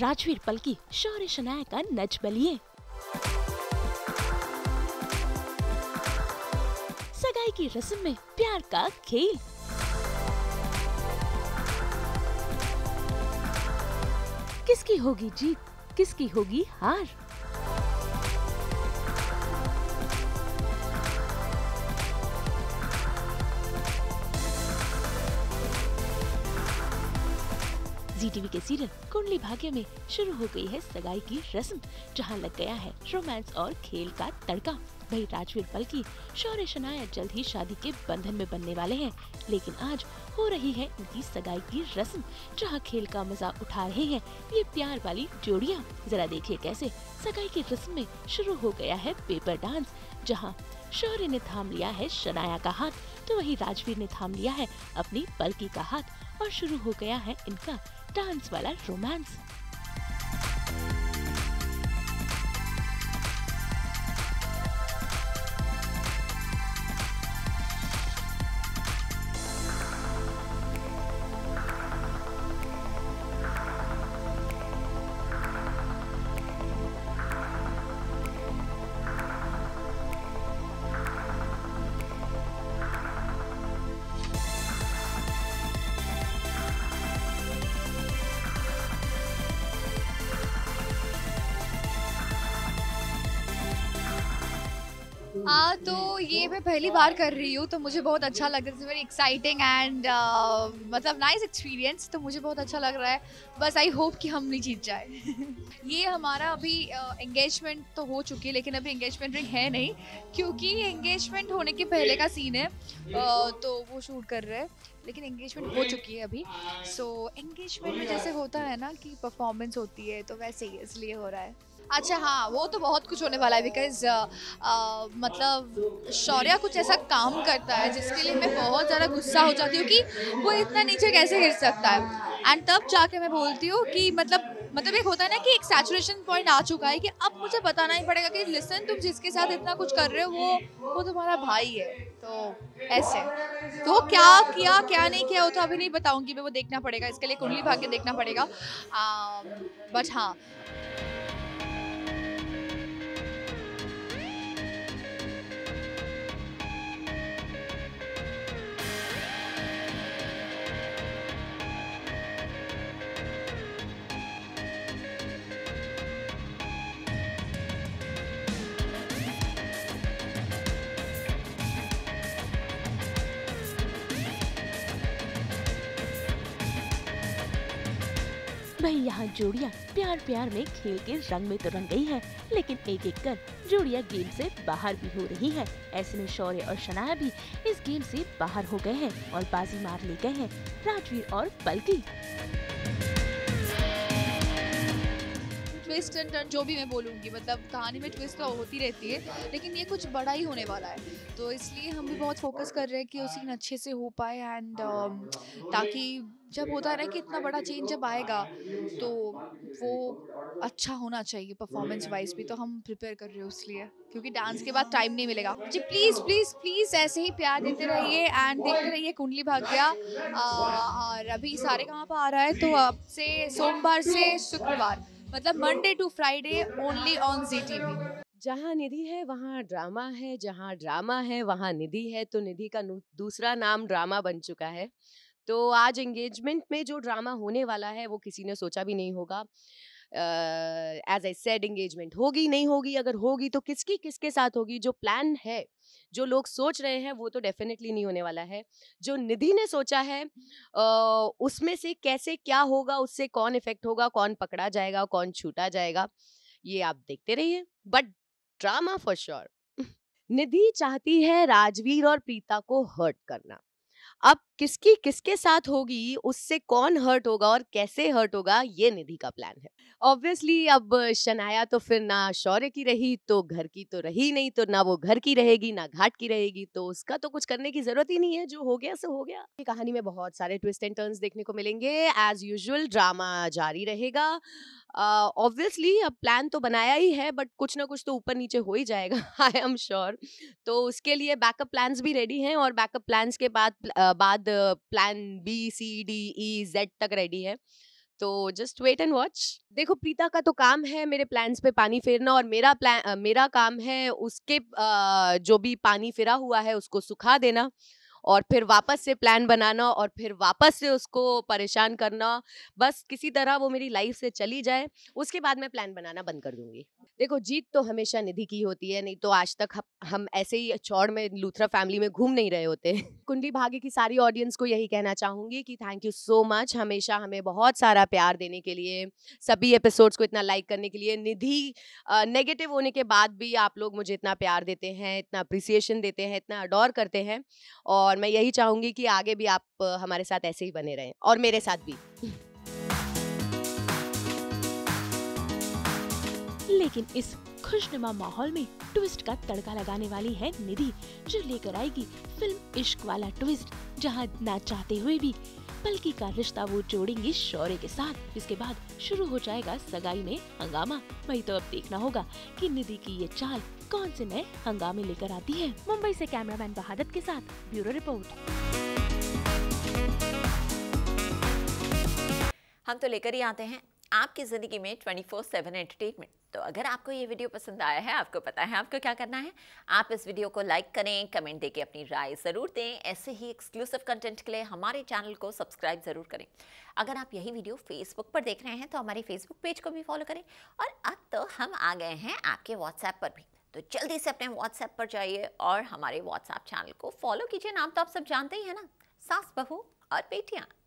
राजवीर पलकी शौर्य शनाया का नच बलिए। सगाई की रस्म में प्यार का खेल। किसकी होगी जीत, किसकी होगी हार। जी टीवी के सीरियल कुंडली भाग्य में शुरू हो गई है सगाई की रस्म, जहां लग गया है रोमांस और खेल का तड़का। वहीं राजवीर पलकी शौर्य शनाया जल्द ही शादी के बंधन में बनने वाले हैं, लेकिन आज हो रही है इनकी सगाई की रस्म, जहां खेल का मजा उठा रहे हैं ये प्यार वाली जोड़ियां। जरा देखिए कैसे सगाई की रस्म में शुरू हो गया है पेपर डांस, जहाँ शौर्य ने थाम लिया है शनाया का हाथ, तो वही राजवीर ने थाम लिया है अपनी पलकी का हाथ और शुरू हो गया है इनका डांस वाला रोमांस। हाँ, तो ये मैं पहली बार कर रही हूँ, तो मुझे बहुत अच्छा लग रहा है। वेरी एक्साइटिंग एंड मतलब नाइस एक्सपीरियंस, तो मुझे बहुत अच्छा लग रहा है। बस आई होप कि हम नहीं जीत जाए। ये हमारा अभी एंगेजमेंट तो हो चुकी है, लेकिन अभी एंगेजमेंट रिंग है नहीं, क्योंकि एंगेजमेंट होने के पहले का सीन है। तो वो शूट कर रहे हैं, लेकिन एंगेजमेंट हो चुकी है अभी। सो एंगेजमेंट में जैसे होता है ना कि परफॉर्मेंस होती है, तो वैसे ही इसलिए हो रहा है। अच्छा हाँ, वो तो बहुत कुछ होने वाला है, बिकॉज मतलब शौर्या कुछ ऐसा काम करता है जिसके लिए मैं बहुत ज़्यादा गुस्सा हो जाती हूँ कि वो इतना नीचे कैसे गिर सकता है। एंड तब जाके मैं बोलती हूँ कि मतलब एक होता है ना कि एक सैचुरेशन पॉइंट आ चुका है कि अब मुझे बताना ही पड़ेगा कि लिसन, तुम जिसके साथ इतना कुछ कर रहे हो वो तुम्हारा भाई है। तो ऐसे तो क्या किया क्या नहीं किया वो तो अभी नहीं बताऊँगी मैं, वो देखना पड़ेगा, इसके लिए कुंडली भाग्य देखना पड़ेगा। बट हाँ, वहीं यहाँ जोड़ियाँ प्यार प्यार में खेल के रंग में तो रंग गई है, लेकिन एक एक कर जोड़ियाँ गेम से बाहर भी हो रही है। ऐसे में शौर्य और शनाया भी इस गेम से बाहर हो गए हैं और बाजी मार ले गए हैं राजवीर और पलकी। ट्विस्ट एंड टर्न जो भी मैं बोलूँगी, मतलब कहानी में ट्विस्ट तो होती रहती है, लेकिन ये कुछ बड़ा ही होने वाला है, तो इसलिए हम भी बहुत फोकस कर रहे हैं कि उसी अच्छे से हो पाए। एंड ताकि जब होता है ना कि इतना बड़ा चेंज जब आएगा तो वो अच्छा होना चाहिए परफॉर्मेंस वाइज भी, तो हम प्रिपेयर कर रहे हैं उसलिए, क्योंकि डांस के बाद टाइम नहीं मिलेगा जी। प्लीज़ प्लीज़ प्लीज़ ऐसे ही प्यार देते रहिए एंड देखते रहिए कुंडली भाग्या। और अभी सारे कहाँ पर आ रहा है, तो अब से सोमवार से शुक्रवार, मतलब Monday to Friday only on Zee TV. जहाँ निधि है वहाँ ड्रामा है, जहाँ ड्रामा है वहाँ निधि है, तो निधि का दूसरा नाम ड्रामा बन चुका है। तो आज एंगेजमेंट में जो ड्रामा होने वाला है वो किसी ने सोचा भी नहीं होगा। एज आई सेड, एंगेजमेंट होगी नहीं होगी, अगर होगी तो किसकी किसके साथ होगी। जो प्लान है, जो लोग सोच रहे हैं वो तो डेफिनेटली नहीं होने वाला है। जो निधि ने सोचा है उसमें से कैसे क्या होगा, उससे कौन इफेक्ट होगा, कौन पकड़ा जाएगा, कौन छूटा जाएगा, ये आप देखते रहिए। But drama for sure. Nidhi चाहती है राजवीर और प्रीता को हर्ट करना। अब किसकी किसके साथ होगी, उससे कौन हर्ट होगा और कैसे हर्ट होगा, ये निधि का प्लान है। ऑब्वियसली अब शनाया तो फिर ना शौर्य की रही, तो घर की तो रही नहीं, तो ना वो घर की रहेगी ना घाट की रहेगी, तो उसका तो कुछ करने की जरूरत ही नहीं है, जो हो गया सो हो गया। कहानी में बहुत सारे ट्विस्ट एंड टर्न्स देखने को मिलेंगे। एज यूजुअल ड्रामा जारी रहेगा। ऑब्वियसली अब प्लान तो बनाया ही है, बट कुछ ना कुछ तो ऊपर नीचे हो ही जाएगा, आई एम श्योर। तो उसके लिए बैकअप प्लान्स भी रेडी हैं, और बैकअप प्लान्स के बाद plan B, C, D, E, Z तक रेडी है। तो जस्ट वेट एंड वॉच। देखो प्रीता का तो काम है मेरे प्लान्स पे पानी फेरना, और मेरा प्लान मेरा काम है उसके जो भी पानी फेरा हुआ है उसको सुखा देना और फिर वापस से प्लान बनाना और फिर वापस से उसको परेशान करना। बस किसी तरह वो मेरी लाइफ से चली जाए, उसके बाद मैं प्लान बनाना बंद कर दूंगी। देखो जीत तो हमेशा निधि की होती है, नहीं तो आज तक हम ऐसे ही चौड़ में लूथरा फैमिली में घूम नहीं रहे होते। कुंडली भाग्य की सारी ऑडियंस को यही कहना चाहूँगी कि थैंक यू सो मच हमेशा हमें बहुत सारा प्यार देने के लिए, सभी एपिसोड्स को इतना लाइक करने के लिए। निधि नेगेटिव होने के बाद भी आप लोग मुझे इतना प्यार देते हैं, इतना अप्रिसिएशन देते हैं, इतना अडोर करते हैं, और मैं यही चाहूँगी कि आगे भी आप हमारे साथ ऐसे ही बने रहें और मेरे साथ भी। लेकिन इस खुशनुमा माहौल में ट्विस्ट का तड़का लगाने वाली है निधि, जो लेकर आएगी फिल्म इश्क वाला ट्विस्ट, जहां ना चाहते हुए भी पलकी का रिश्ता वो जोड़ेंगी शौर्य के साथ। इसके बाद शुरू हो जाएगा सगाई में हंगामा। वही तो अब देखना होगा कि निधि की ये चाल कौन से नए हंगामे लेकर आती है। मुंबई से कैमरामैन बहादत के साथ ब्यूरो रिपोर्ट। हम तो लेकर ही आते हैं आपकी ज़िंदगी में 24/7 एंटरटेनमेंट। तो अगर आपको ये वीडियो पसंद आया है, आपको पता है आपको क्या करना है, आप इस वीडियो को लाइक करें, कमेंट देके अपनी राय ज़रूर दें। ऐसे ही एक्सक्लूसिव कंटेंट के लिए हमारे चैनल को सब्सक्राइब ज़रूर करें। अगर आप यही वीडियो फेसबुक पर देख रहे हैं तो हमारे फेसबुक पेज को भी फॉलो करें। और अब तो हम आ गए हैं आपके व्हाट्सएप पर भी, तो जल्दी से अपने व्हाट्सएप पर जाइए और हमारे व्हाट्सएप चैनल को फॉलो कीजिए। नाम तो आप सब जानते ही है ना, सास बहू और बेटियाँ।